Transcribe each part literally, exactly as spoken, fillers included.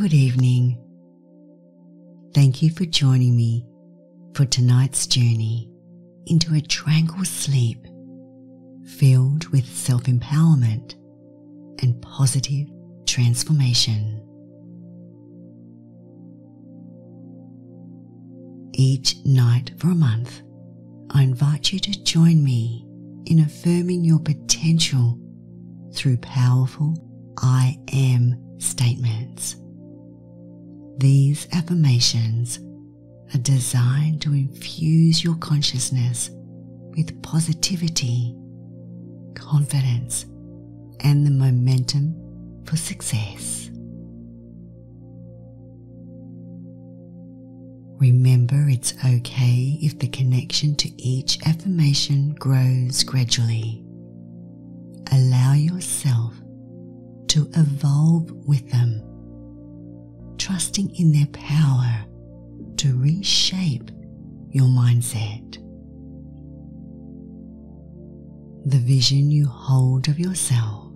Good evening. Thank you for joining me for tonight's journey into a tranquil sleep filled with self-empowerment and positive transformation. Each night for a month, I invite you to join me in affirming your potential through powerful I am statements. These affirmations are designed to infuse your consciousness with positivity, confidence, and the momentum for success. Remember, it's okay if the connection to each affirmation grows gradually. Allow yourself to evolve with them, trusting in their power to reshape your mindset. The vision you hold of yourself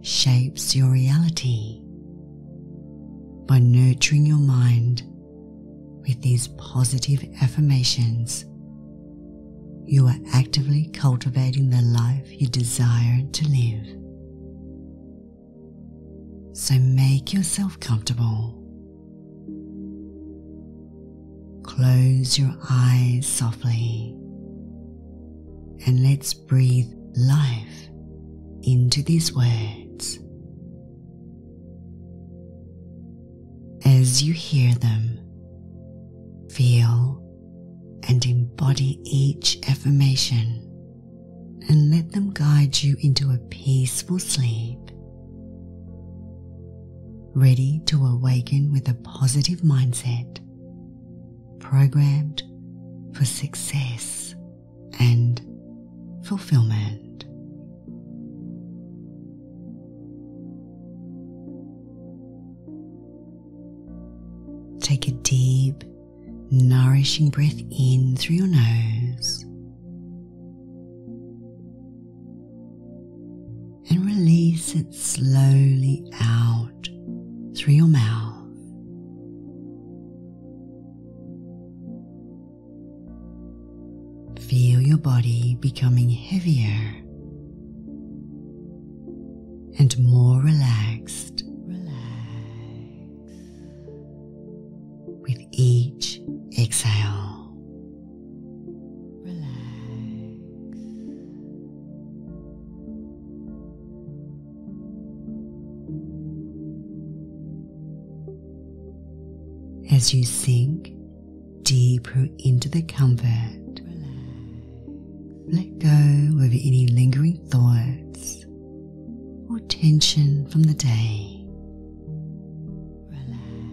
shapes your reality. By nurturing your mind with these positive affirmations, you are actively cultivating the life you desire to live. So make yourself comfortable. Close your eyes softly and let's breathe life into these words. As you hear them, feel and embody each affirmation and let them guide you into a peaceful sleep, ready to awaken with a positive mindset, programmed for success and fulfillment. Take a deep, nourishing breath in through your nose and release it slowly out through your mouth. Feel your body becoming heavier and more relaxed, relax, with each exhale. Relax. As you sink deeper into the comfort, let go of any lingering thoughts or tension from the day. Relax.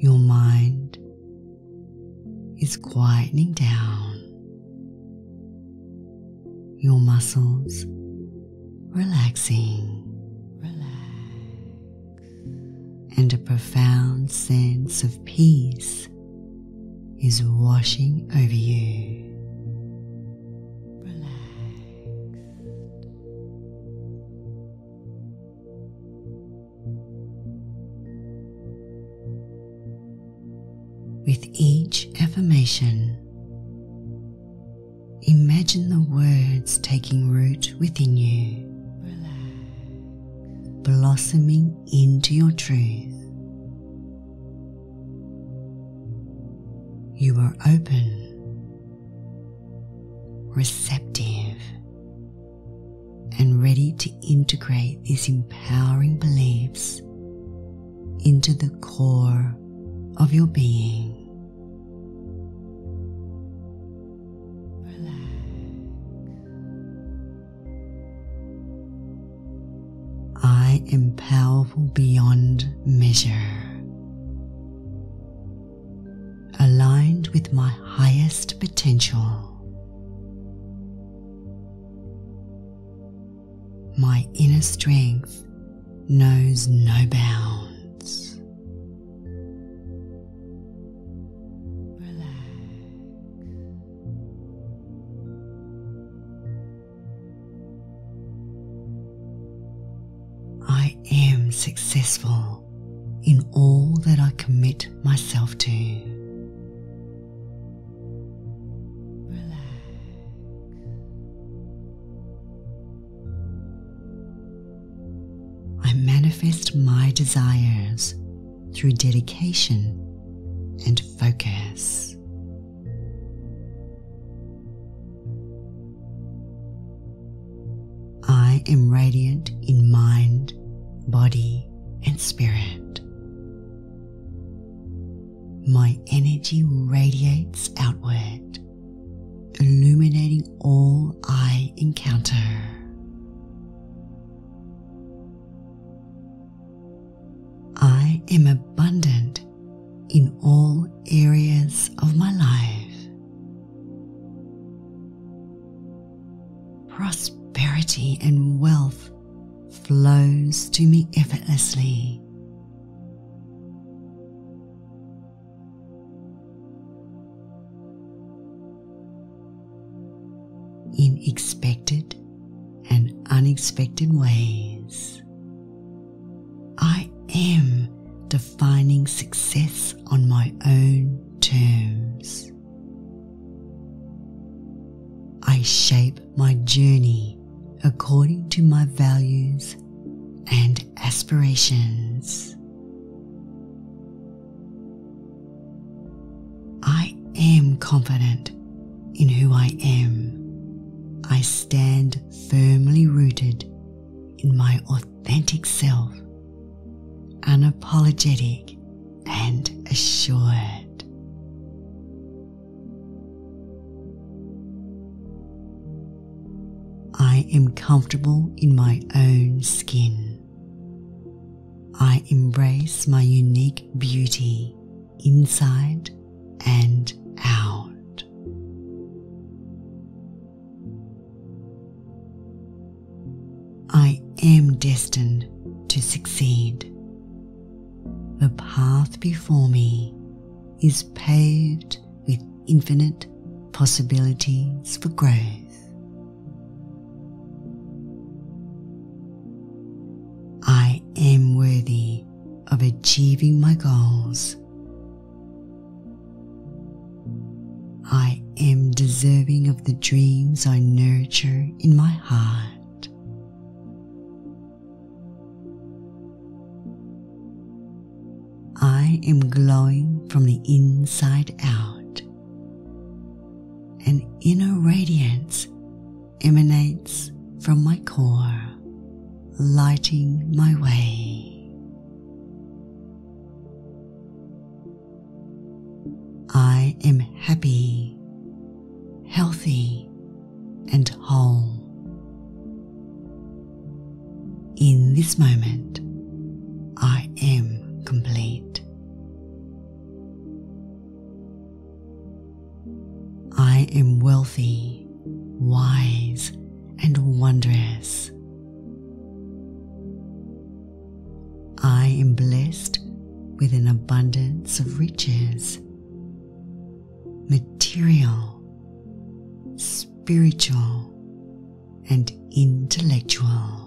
Your mind is quietening down. Your muscles relaxing. Relax. And a profound sense of peace is washing over you. Relax. With each affirmation, imagine the words taking root within you. Relax. Blossoming into your truth. You are open, receptive, and ready to integrate these empowering beliefs into the core of your being. Relax. I am powerful beyond measure, aligned with my highest potential. My inner strength knows no bounds. Relax. I successful in all that I commit myself to. Relax. I manifest my desires through dedication and focus. I am radiant in mind, body, and spirit. My energy radiates outward, illuminating all I encounter. I am abundant in all areas of my life. Prosperity and wealth flows to me effortlessly. In expected and unexpected ways, I am defining success on my own terms. I shape my journey according to my values and aspirations. I am confident in who I am. I stand firmly rooted in my authentic self, unapologetic and assured. I am comfortable in my own skin. I embrace my unique beauty inside and out. I am destined to succeed. The path before me is paved with infinite possibilities for growth. I am worthy of achieving my goals. I am deserving of the dreams I nurture in my heart. I am glowing from the inside out. An inner radiance emanates from my core, lighting my way. I am happy, healthy, and whole. In this moment, I am complete. I am wealthy, wise, and wondrous. I am blessed with an abundance of riches, material, spiritual, and intellectual.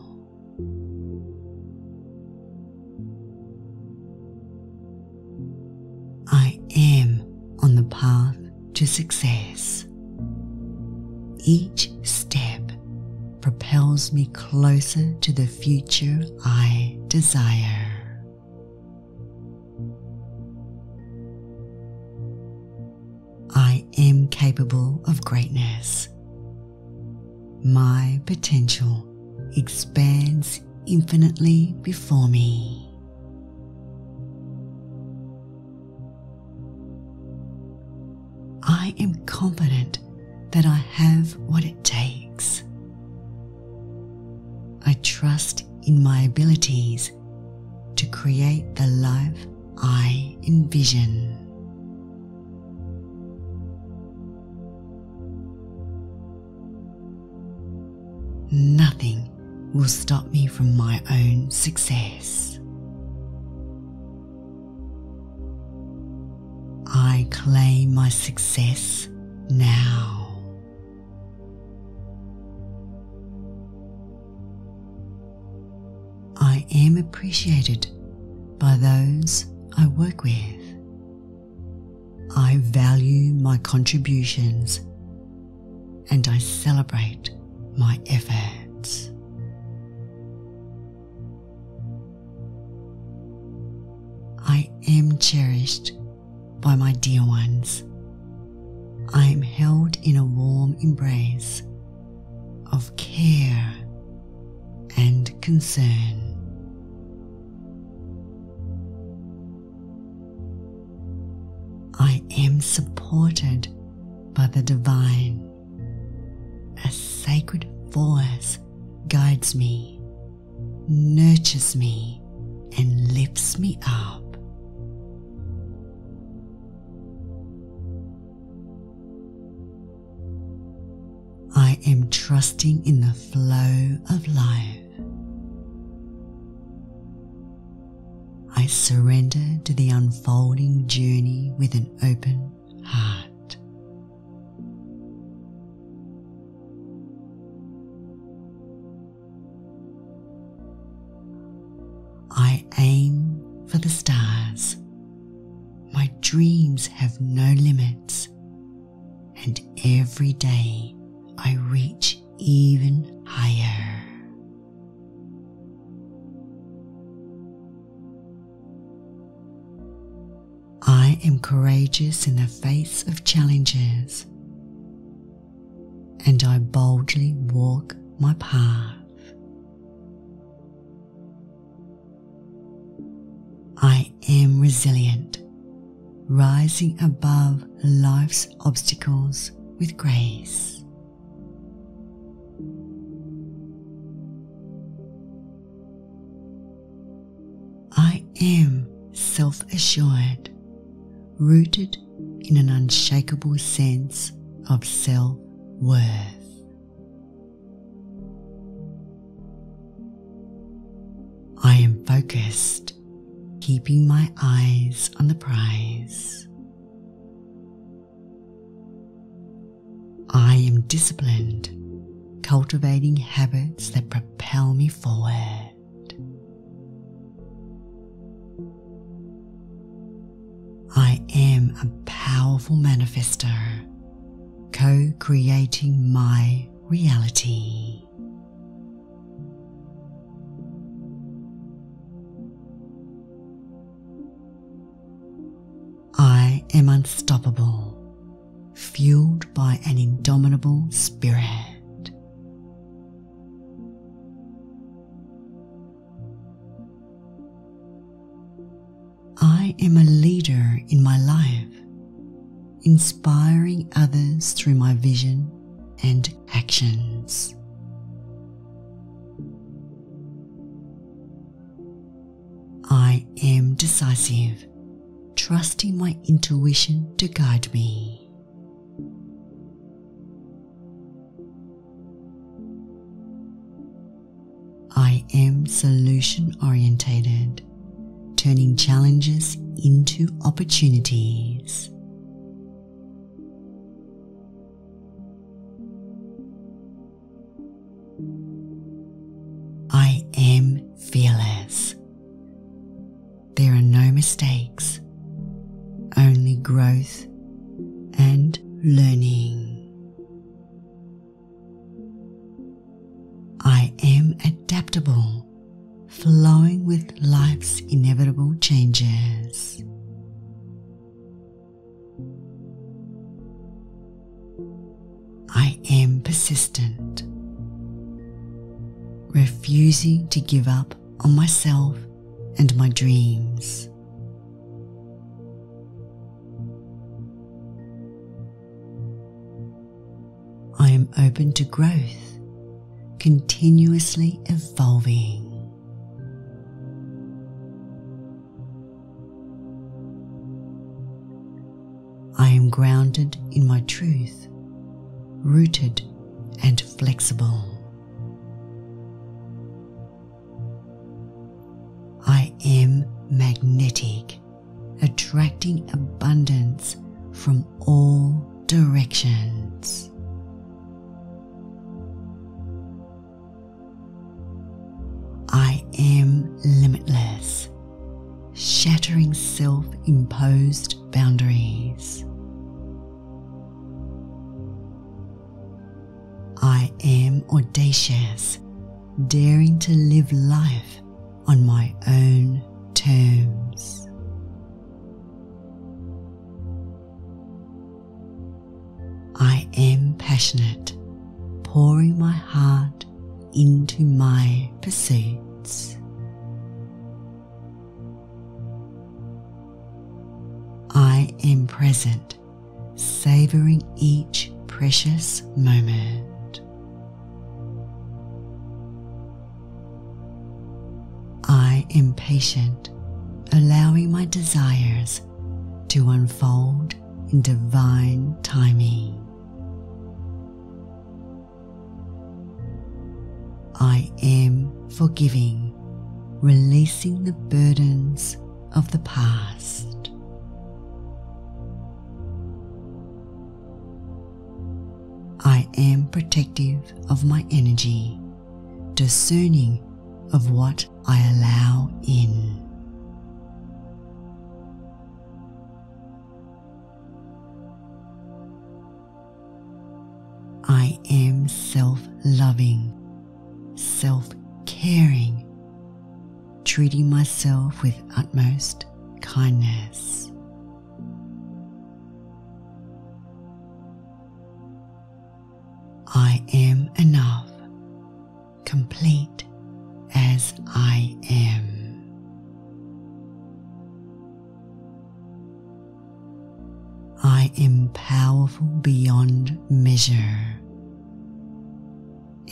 I am on the path to success. Each step propels me closer to the future I desire. I am capable of greatness. My potential expands infinitely before me. I am confident that I have what it takes. I trust in my abilities to create the life I envision. Nothing will stop me from my own success. I claim my success now. I am a appreciated by those I work with. I value my contributions and I celebrate my efforts. I am cherished by my dear ones. I am held in a warm embrace of care and concern. I am supported by the divine. A sacred force guides me, nurtures me, and lifts me up. I am trusting in the flow of life. I surrender to the unfolding journey with an open heart. I aim for the stars. My dreams have no limits, and every day I reach even higher. I am courageous in the face of challenges, and I boldly walk my path. I am resilient, rising above life's obstacles with grace. I am self-assured, rooted in an unshakable sense of self-worth. I am focused, keeping my eyes on the prize. I am disciplined, cultivating habits that propel me forward. I am a powerful manifestor, co-creating my reality. I am unstoppable, fueled by an indomitable spirit. I am a leader in my life, inspiring others through my vision and actions. I am decisive, trusting my intuition to guide me. I am solution-oriented, turning challenges into opportunities. I am fearless. There are no mistakes, only growth and learning. I am adaptable, flowing with life's inevitable changes. I am persistent, refusing to give up on myself and my dreams. I am open to growth, continuously evolving. I am grounded in my truth, rooted and flexible. I am magnetic, attracting abundance from all directions. I am limitless. shattering self-imposed boundaries. I am audacious, daring to live life on my own terms. I am passionate, pouring my heart into my pursuits. I am present, savoring each precious moment. I am patient, allowing my desires to unfold in divine timing. I am forgiving, releasing the burdens of the past. I am protective of my energy, discerning of what I allow in. I am self-loving, self-caring, treating myself with utmost kindness. I am enough, complete as I am. I am powerful beyond measure,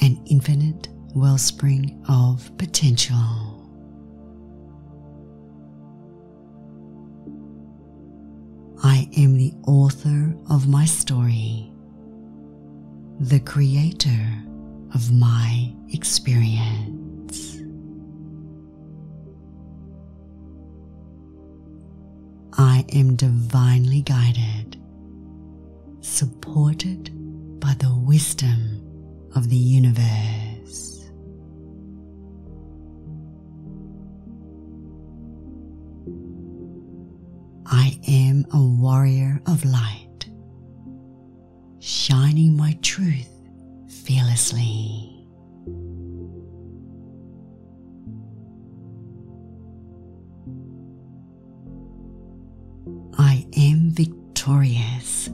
an infinite wellspring of potential. I am the author of my story, the creator of my experience. I am divinely guided, supported by the wisdom of the universe. I am a warrior of light, shining my truth fearlessly. I am victorious,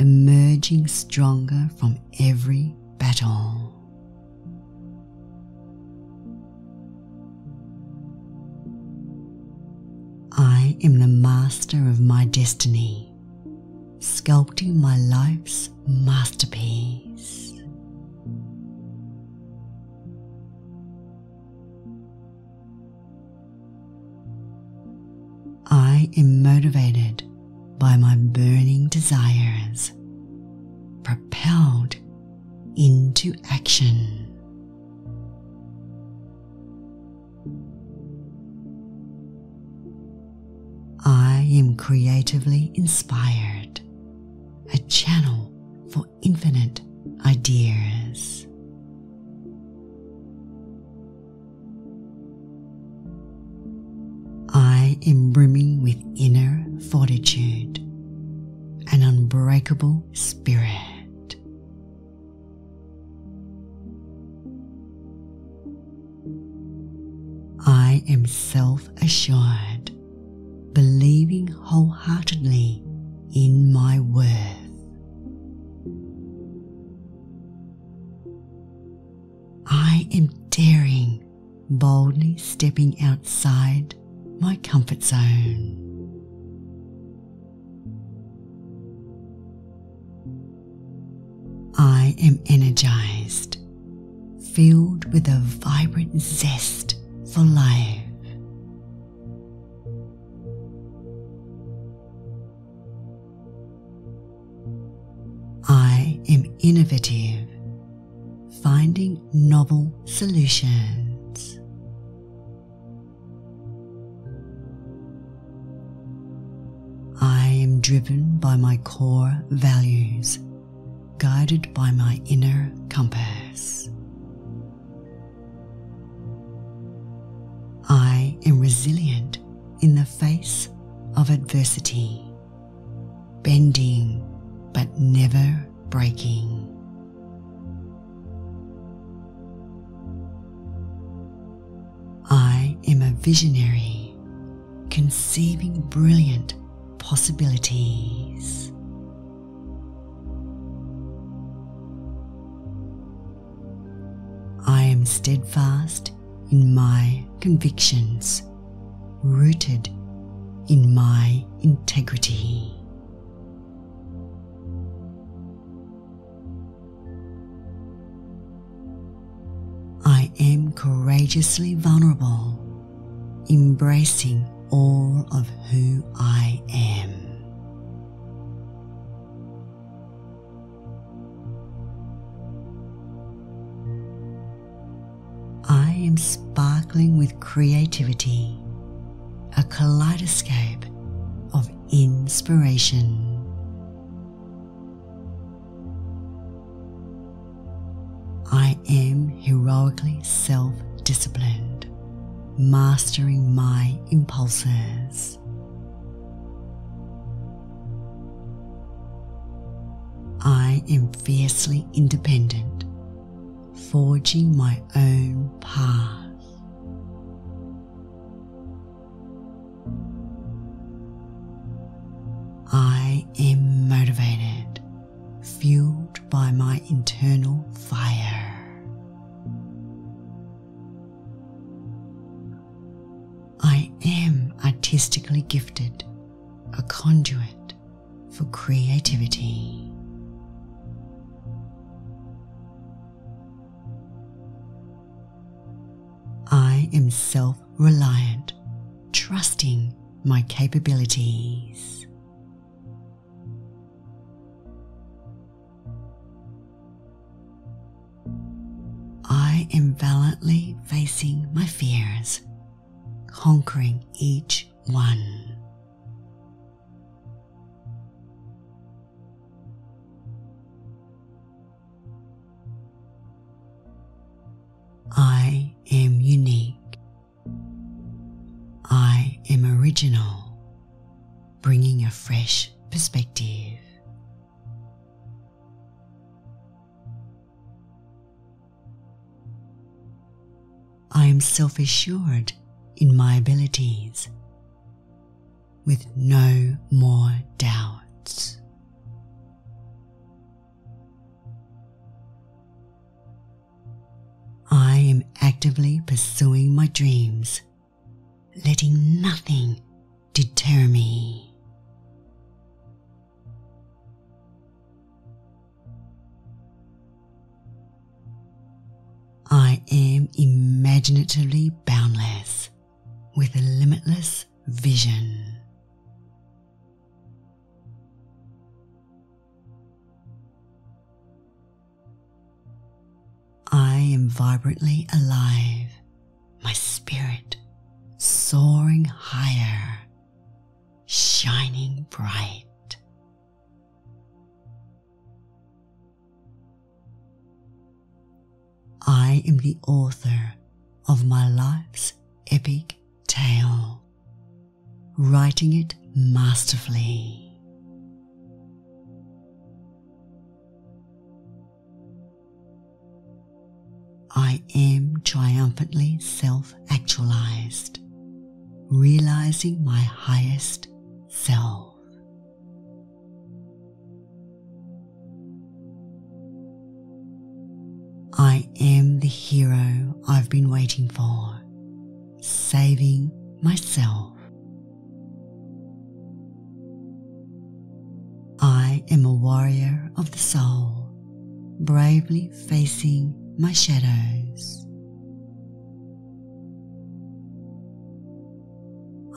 emerging stronger from every battle. I am the master of my destiny, sculpting my life's masterpiece. I am motivated by my burning desires, propelled into action. I am creatively inspired, a channel for infinite ideas. I am brimming with inner fortitude, an unbreakable spirit. I am self-assured, believing wholeheartedly in my worth. I am daring, boldly stepping outside my comfort zone. I am energized, filled with a vibrant zest for life. Innovative, finding novel solutions. I am driven by my core values, guided by my inner compass. I am resilient in the face of adversity, bending but never breaking. I am a visionary, conceiving brilliant possibilities. I am steadfast in my convictions, rooted in my integrity. I am courageously vulnerable, embracing all of who I am. I am sparkling with creativity, a kaleidoscope of inspiration. I am heroically self-disciplined, mastering my impulses. I am fiercely independent, forging my own path. I am motivated, fueled by my internal fire. I am artistically gifted, a conduit for creativity. I am self-reliant, trusting my capabilities. I am valiantly facing my fears, conquering each one. I am unique. I am original, bringing a fresh perspective. I am self-assured in my abilities, with no more doubts. I am actively pursuing my dreams, letting nothing deter me. I am imaginatively boundless, with a limitless vision. I am vibrantly alive, my spirit soaring higher, shining bright. I am the author of my life's epic tale, writing it masterfully. I am triumphantly self-actualized, realizing my highest self. I am the hero I've been waiting for, saving myself. I am a warrior of the soul, bravely facing my shadows.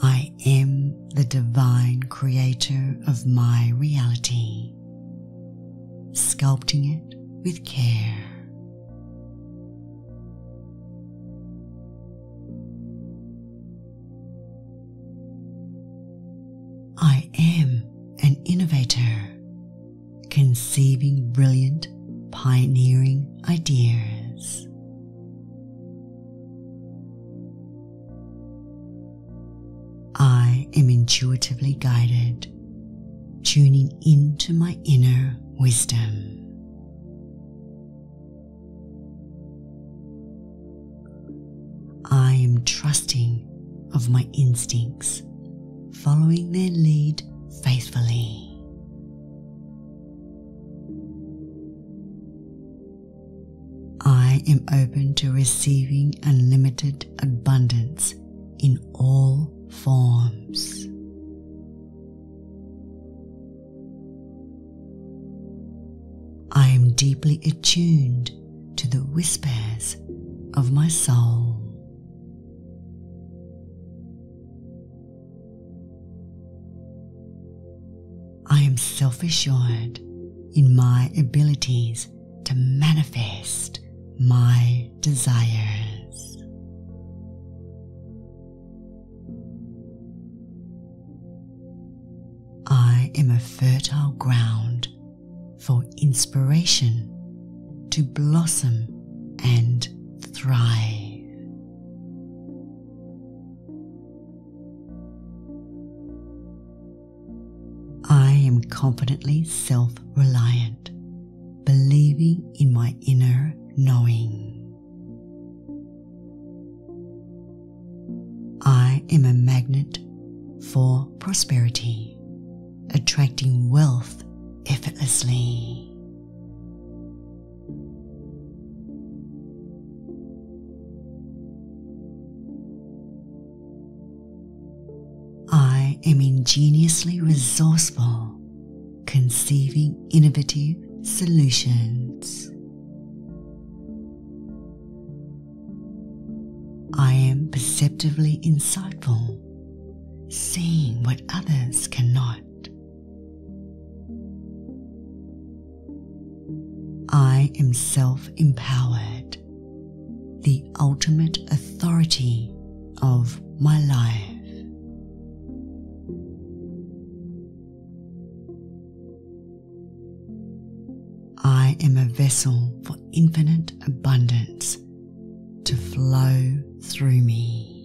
I am the divine creator of my reality, sculpting it with care. I am an innovator, conceiving brilliant, pioneering ideas. I am intuitively guided, tuning into my inner wisdom. I am trusting of my instincts, following their lead faithfully. I am open to receiving unlimited abundance in all forms. I am deeply attuned to the whispers of my soul. I am self-assured in my abilities to manifest my desires. I am a fertile ground for inspiration to blossom and thrive. I am confidently self-reliant, believing in my inner knowing. I am a magnet for prosperity, attracting wealth effortlessly. I am ingeniously resourceful, conceiving innovative solutions. I am perceptively insightful, seeing what others cannot. I am self-empowered, the ultimate authority of my life. I am a vessel for infinite abundance to flow through me.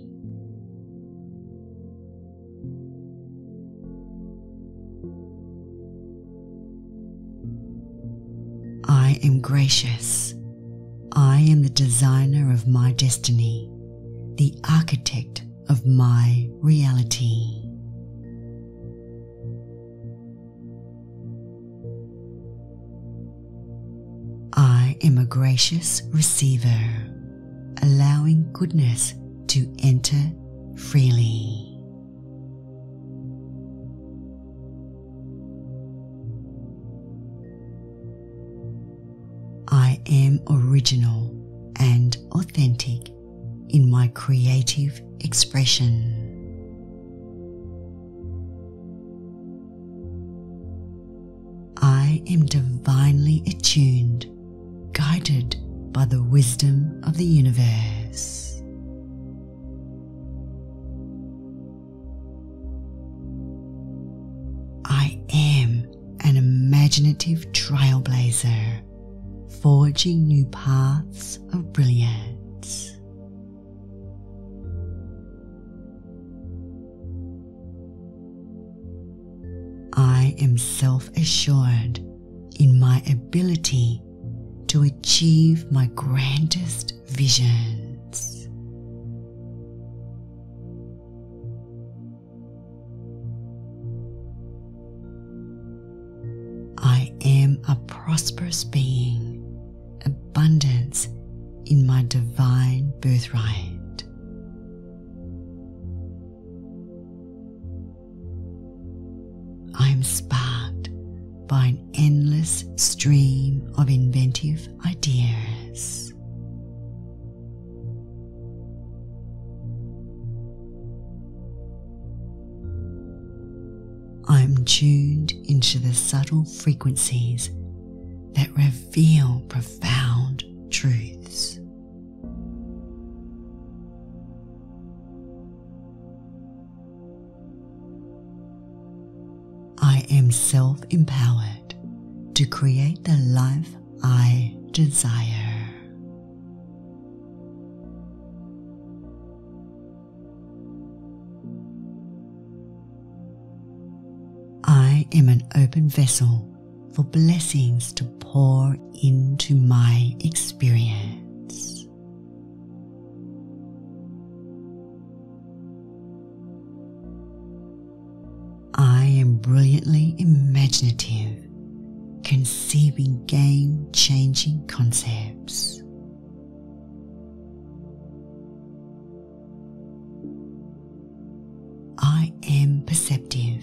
I am gracious. I am the designer of my destiny, the architect of my reality. I am a gracious receiver, allowing goodness to enter freely. I am original and authentic in my creative expression. I am divinely attuned, guided by the wisdom of the universe. I am an imaginative trailblazer, forging new paths of brilliance. I am self-assured in my ability to achieve my grandest visions. I am a prosperous being, abundance in my divine birthright. I am sparked by an endless stream of inventive ideas. I'm tuned into the subtle frequencies that reveal profound truths. I am self-empowered to create the life I desire. I am an open vessel for blessings to pour into my experience. I am brilliantly imaginative, conceiving game-changing concepts. I am perceptive.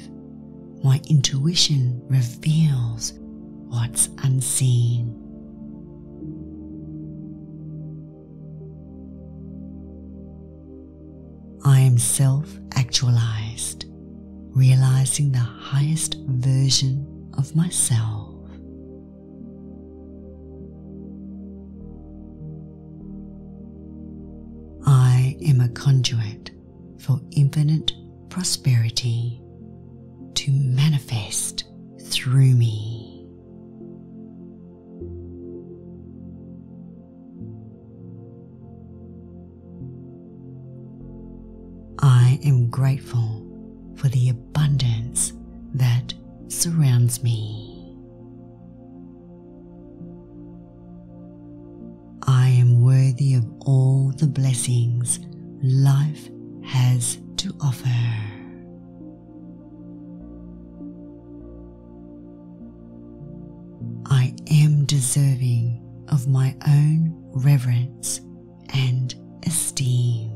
My intuition reveals what's unseen. I am self-actualized, realizing the highest version of myself. I am a conduit for infinite prosperity to manifest through me. I am grateful for the abundance that surrounds me. I am worthy of all the blessings life has to offer. Deserving of my own reverence and esteem.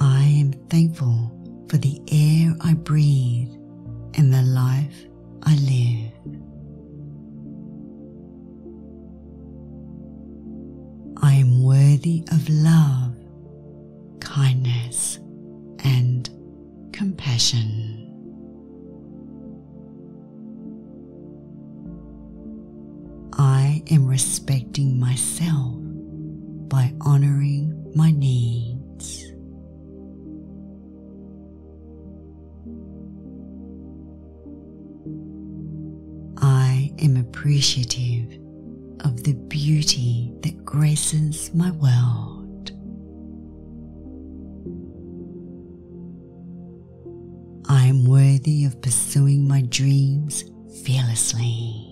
I am thankful for the air I breathe and the life I live. I am worthy of love, kindness, and compassion. I am respecting myself by honoring my needs. I am appreciative of the beauty that graces my world. I am worthy of pursuing my dreams fearlessly.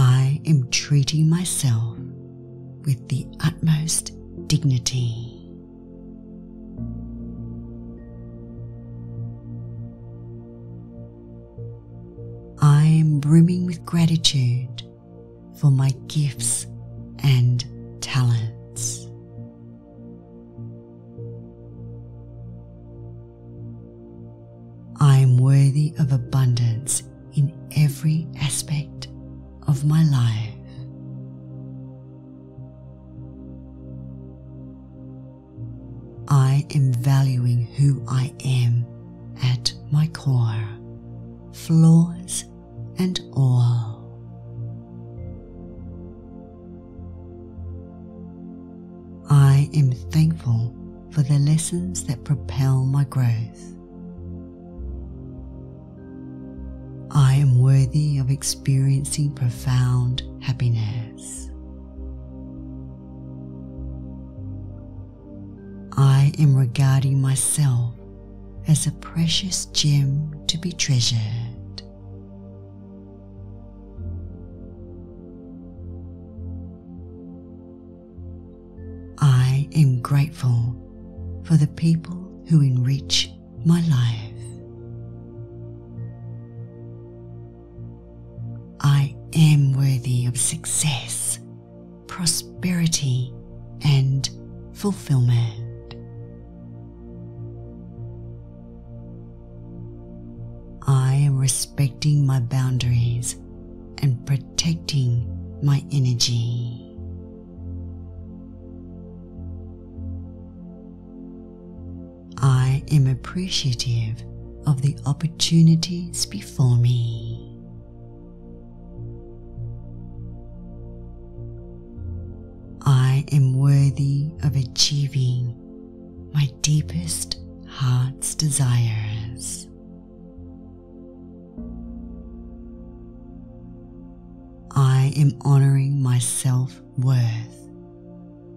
I am treating myself with the utmost dignity. I am brimming with gratitude for my gifts and talents. I am worthy of abundance in every aspect of my life. I am valuing who I am at my core, flaws and all. I am thankful for the lessons that propel my growth. I am worthy of experiencing profound happiness. I am regarding myself as a precious gem to be treasured. I am grateful for the people who enrich my life. Of success, prosperity, and fulfillment. I am respecting my boundaries and protecting my energy. I am appreciative of the opportunities before me. I am worthy of achieving my deepest heart's desires. I am honoring my self-worth.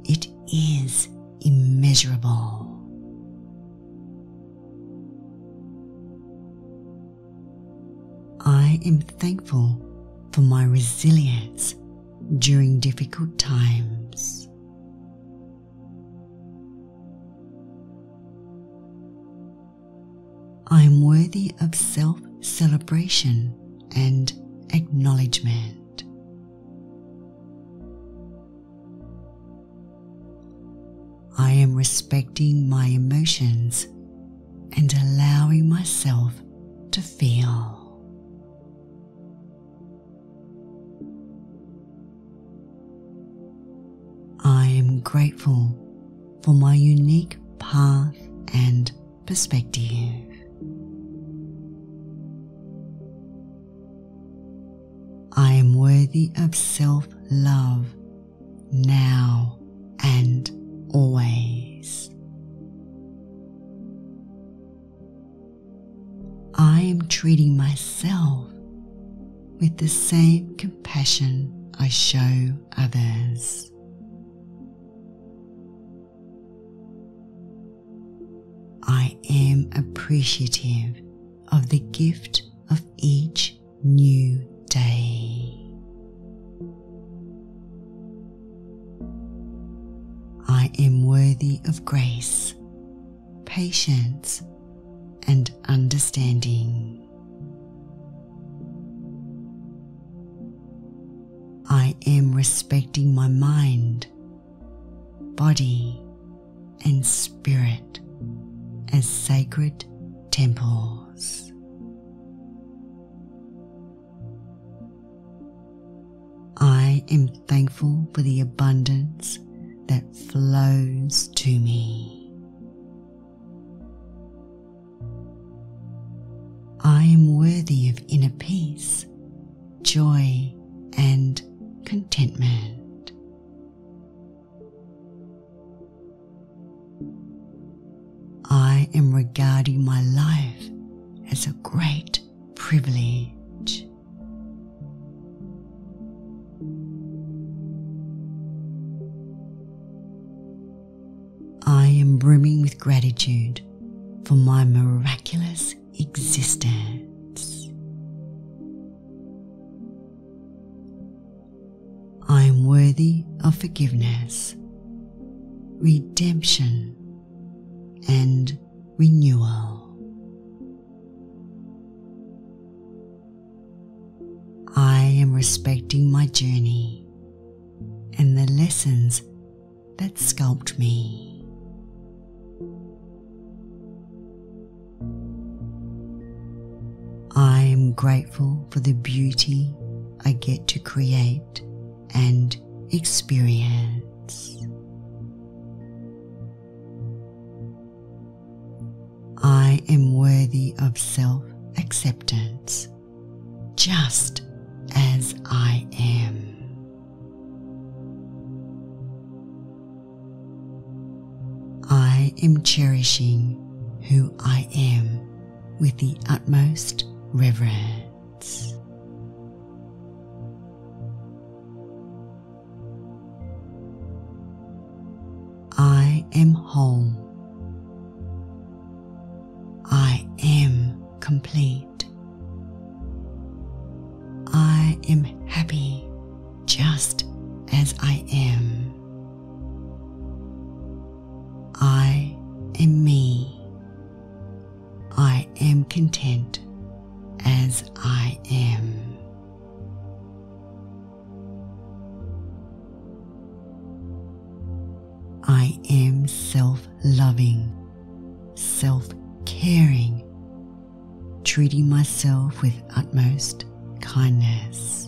It is immeasurable. I am thankful for my resilience during difficult times. I am worthy of self-celebration and acknowledgement. I am respecting my emotions and allowing myself to feel. I am grateful for my unique path and perspective. I am worthy of self-love now and always. I am treating myself with the same compassion I show others. I am appreciative of the gift of each new day. I am worthy of grace, patience, and understanding. I am respecting my mind, body, and spirit as sacred temples. I am thankful for the abundance that flows to me. I am worthy of inner peace, joy, and contentment. I am regarding my life as a great privilege. Brimming with gratitude for my miraculous existence. I am worthy of forgiveness, redemption, and renewal. I am respecting my journey and the lessons that sculpt me. I am grateful for the beauty I get to create and experience. I am worthy of self-acceptance, just as I am. I am cherishing who I am with the utmost reverence. I am whole. I am complete. I am happy just as I am. I am me. I am content as I am. I am self-loving, self-caring, treating myself with utmost kindness.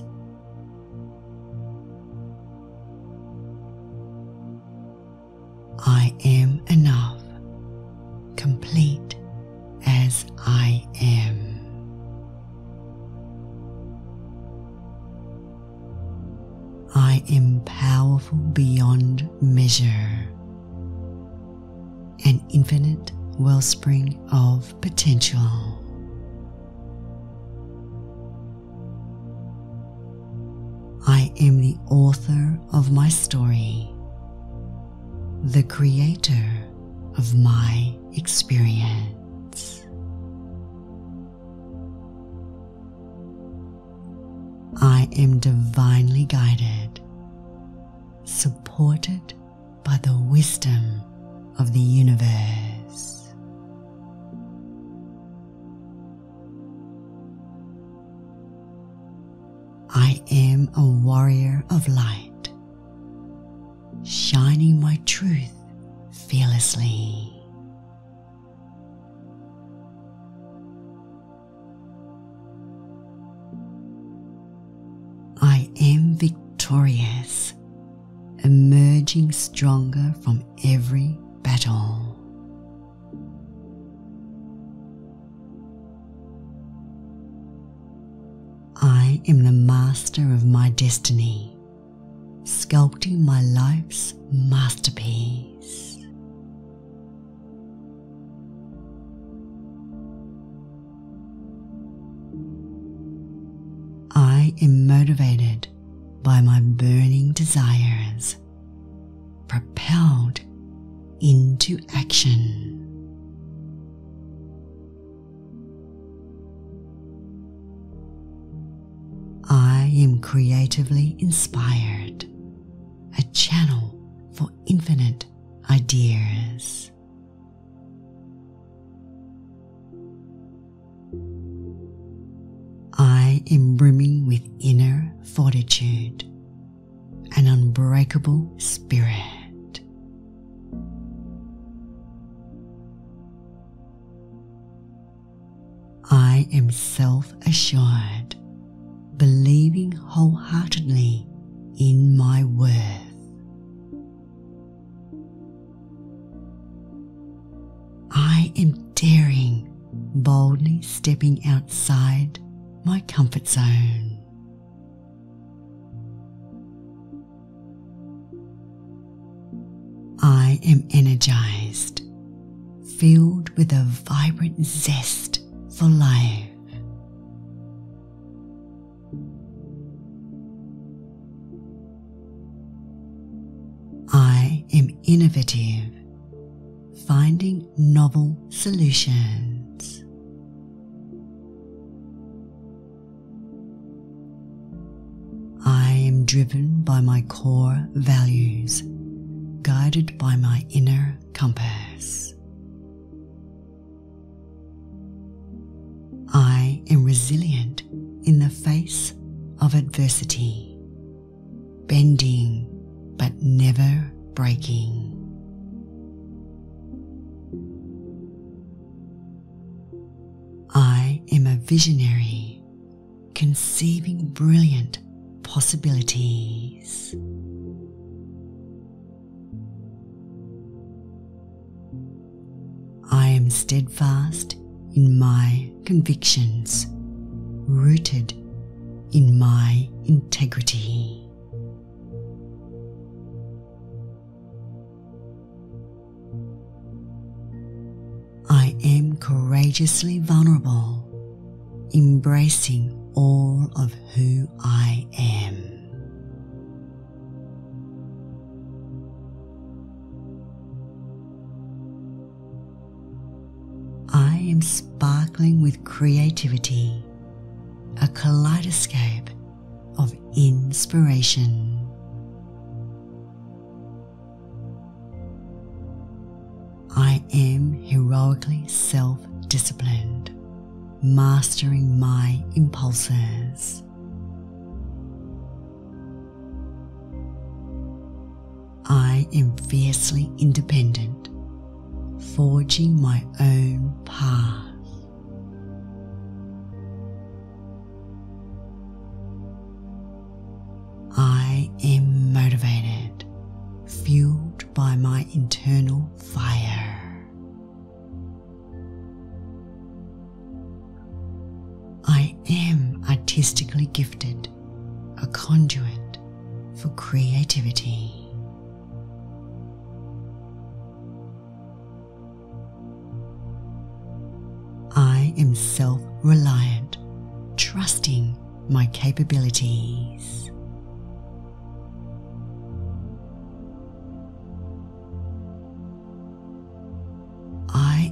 I am enough, complete as I am. I am powerful beyond measure, an infinite wellspring of potential. am the author of my story, the creator of my experience. I am divinely guided, supported by the wisdom of the universe. I am a warrior of light, shining my truth fearlessly. I am victorious, emerging stronger from every battle. I am the master of my destiny, sculpting my life's masterpiece. I am motivated by my burning desires, propelled into action. I am creatively inspired, a channel for infinite ideas. I am brimming with inner fortitude, an unbreakable spirit. I am self-assured, believing wholeheartedly in my worth. I am daring, boldly stepping outside my comfort zone. I am energized, filled with a vibrant zest for life. I am innovative, finding novel solutions. Driven by my core values, guided by my inner compass. I am resilient in the face of adversity, bending but never breaking. I am a visionary, conceiving brilliant possibilities. I am steadfast in my convictions, rooted in my integrity. I am courageously vulnerable, embracing all of who I am. I am sparkling with creativity, a kaleidoscope of inspiration. I am heroically self-disciplined, mastering my impulses. I am fiercely independent, forging my own path. I am motivated, fueled by my internal fire. Artistically gifted, a conduit for creativity. I am self-reliant, trusting my capabilities.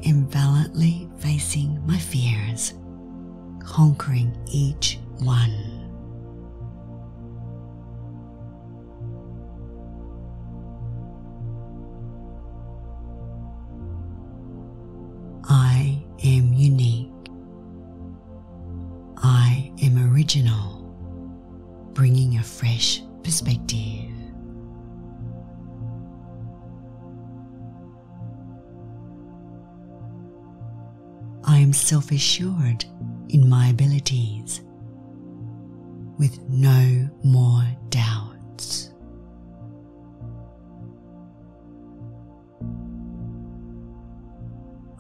am valiantly facing my fears, conquering each one. I am unique. I am original, bringing a fresh perspective. I am self-assured in my abilities, with no more doubts.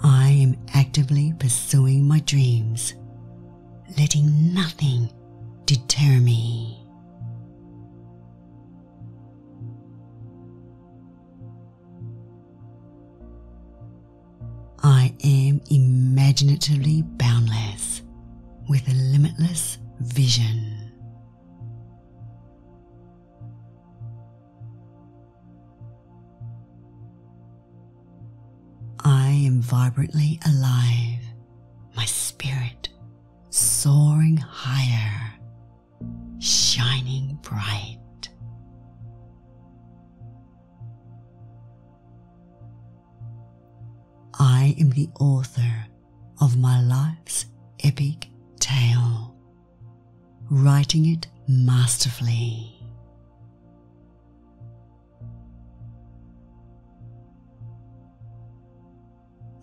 I am actively pursuing my dreams, letting nothing deter me. I am imaginatively boundless, with a limitless vision. I am vibrantly alive, my spirit soaring higher, shining bright. I am the author of my life's epic tale, writing it masterfully.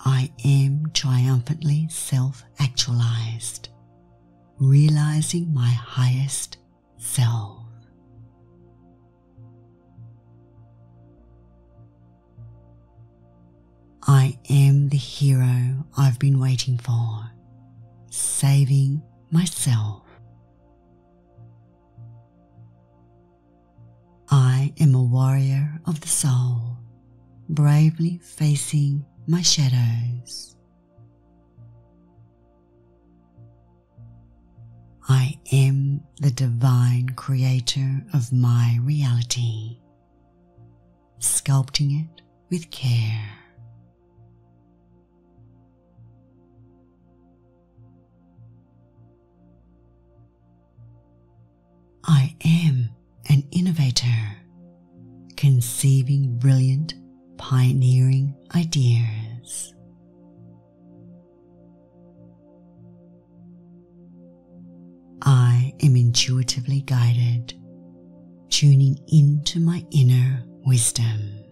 I am triumphantly self-actualized, realizing my highest self. I am the hero I've been waiting for, saving myself. I am a warrior of the soul, bravely facing my shadows. I am the divine creator of my reality, sculpting it with care. I am an innovator, conceiving brilliant, pioneering ideas. I am intuitively guided, tuning into my inner wisdom.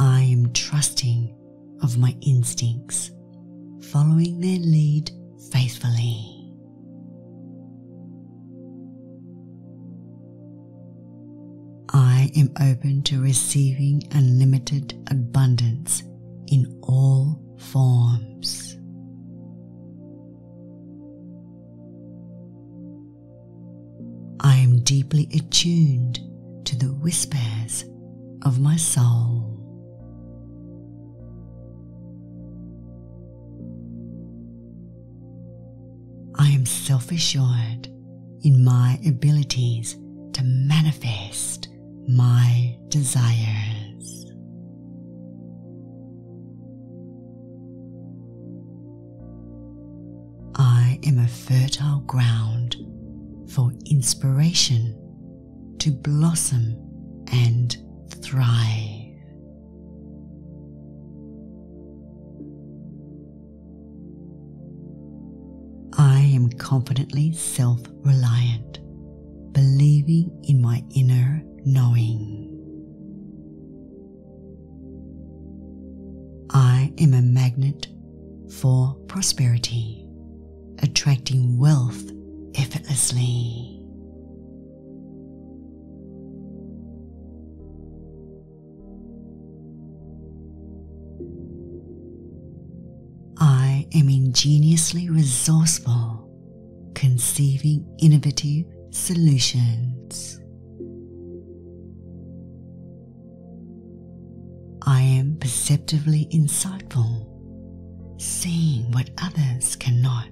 I am trusting of my instincts, following their lead faithfully. I am open to receiving unlimited abundance in all forms. I am deeply attuned to the whispers of my soul. I am self-assured in my abilities to manifest my desires. I am a fertile ground for inspiration to blossom and thrive. I am confidently self-reliant, believing in my inner knowing. I am a magnet for prosperity, attracting wealth effortlessly. I am ingeniously resourceful, conceiving innovative solutions. I am perceptively insightful, seeing what others cannot.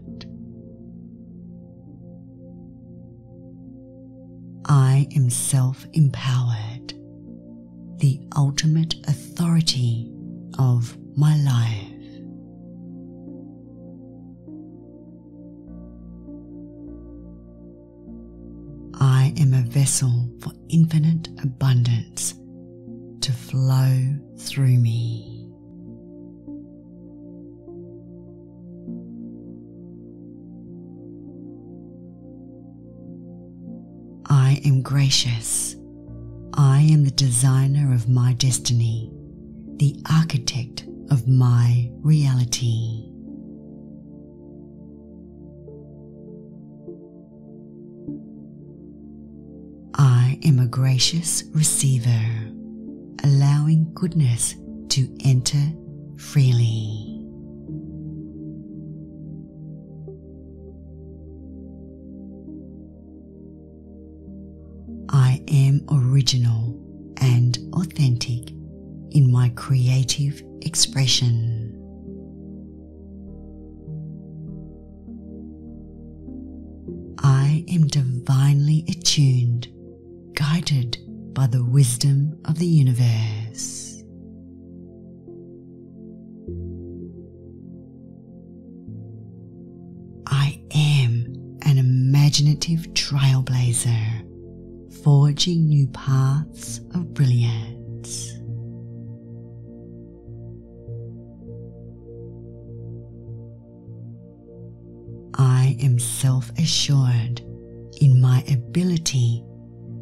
I am self-empowered, the ultimate authority of my life. I am a vessel for infinite abundance to flow through me. I am gracious. I am the designer of my destiny, the architect of my reality. I am a gracious receiver, allowing goodness to enter freely. I am original and authentic in my creative expression. I am divinely attuned, guided by the wisdom of the universe. I am an imaginative trailblazer, forging new paths of brilliance. I am self-assured in my ability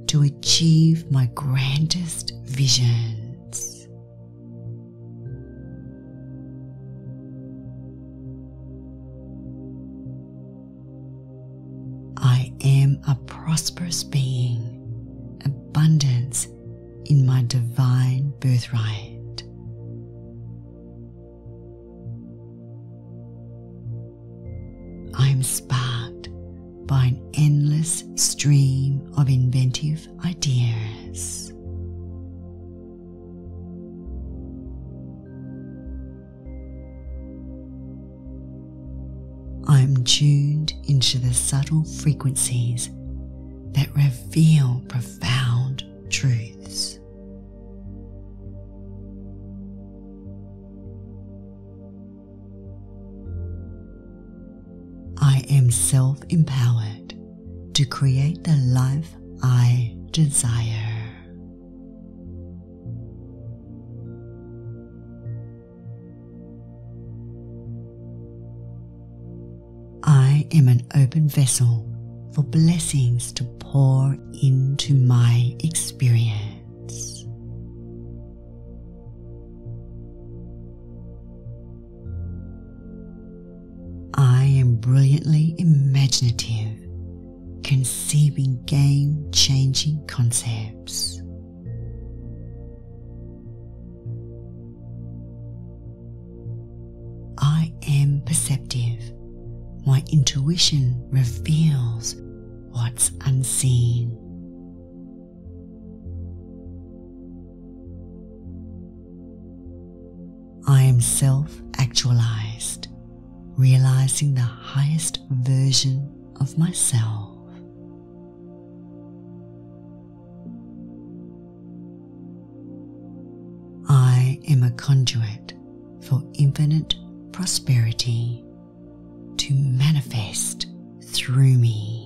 to achieve my grandest visions. I am a prosperous being, abundance in my divine birthright. I am sparked by an endless stream of inventive ideas. I am tuned into the subtle frequencies that reveal profound truths. I am self-empowered to create the life I desire. I am an open vessel for blessings to pour into my experience. I am brilliantly imaginative, conceiving game-changing concepts. I am perceptive. My intuition reveals what's unseen. I am self-actualized, realizing the highest version of myself. I am a conduit for infinite prosperity to manifest through me.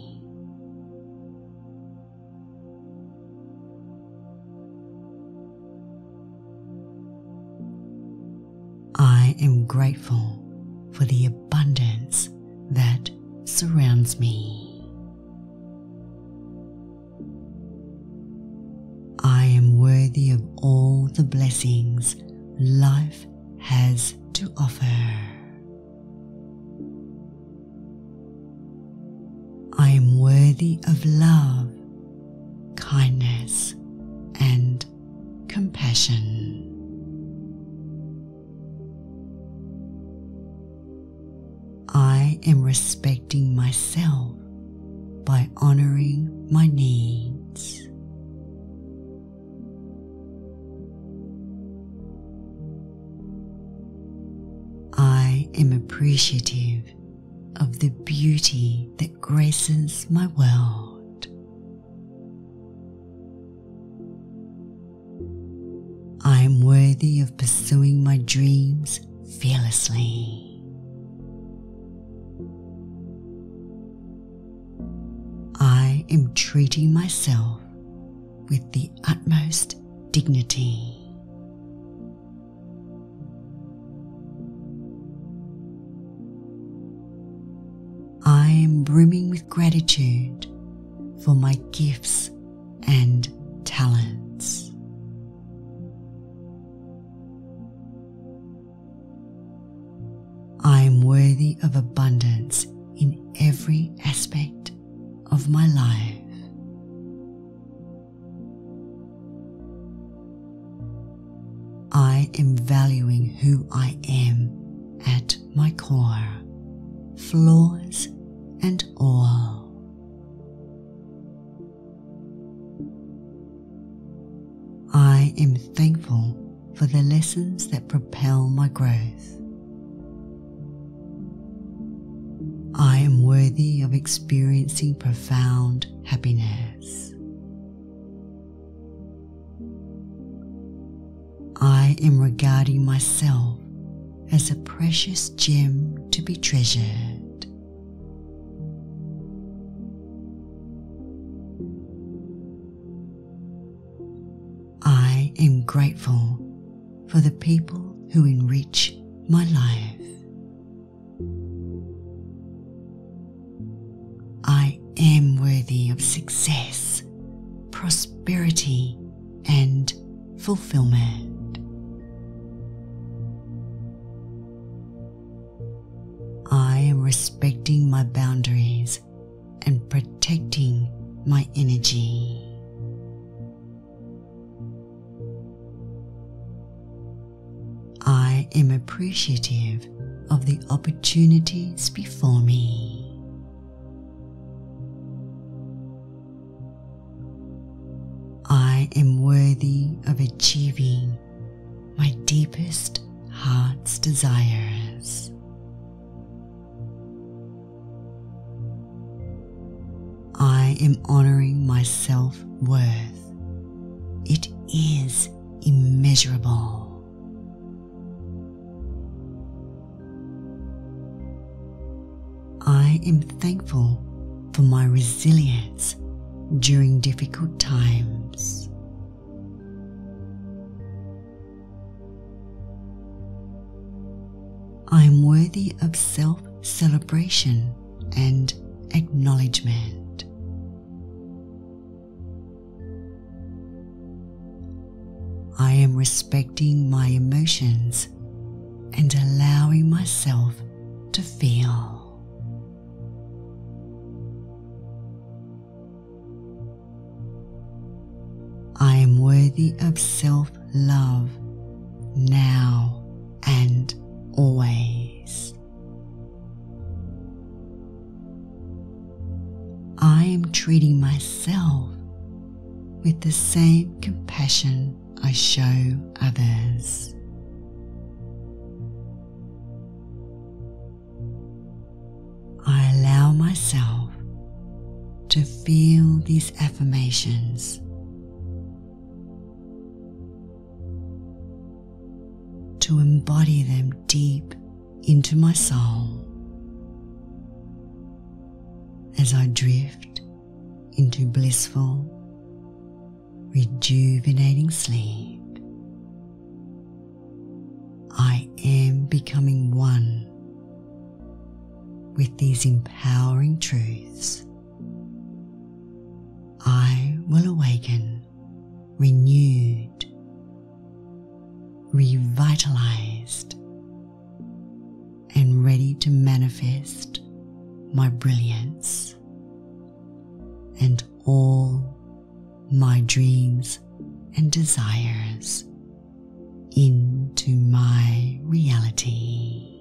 I am grateful for the abundance that surrounds me. I am worthy of all the blessings life has to offer. I am worthy of love, kindness, and compassion. I am respecting myself by honoring my needs. I am appreciative of the beauty that graces my world. worthy of pursuing my dreams fearlessly. I am treating myself with the utmost dignity. I am brimming with gratitude for my gifts and talents. I am worthy of abundance in every aspect of my life. I am valuing who I am at my core, flaws and all. I am thankful for the lessons that propel my growth. I am worthy of experiencing profound happiness. I am regarding myself as a precious gem to be treasured. I am grateful for the people who enrich my life. I am worthy of success, prosperity, and fulfillment. Respecting my boundaries and protecting my energy. I am appreciative of the opportunities before me. I am worthy of achieving my deepest heart's desires. I am honoring my self-worth. It is immeasurable. I am thankful for my resilience during difficult times. I am worthy of self-celebration and acknowledgement. I am respecting my emotions and allowing myself to feel. I am worthy of self-love now and always. I am treating myself with the same compassion I show others. I allow myself to feel these affirmations, to embody them deep into my soul as I drift into blissful, rejuvenating sleep. I am becoming one with these empowering truths. I will awaken renewed, revitalized, and ready to manifest my brilliance and all my dreams and desires into my reality.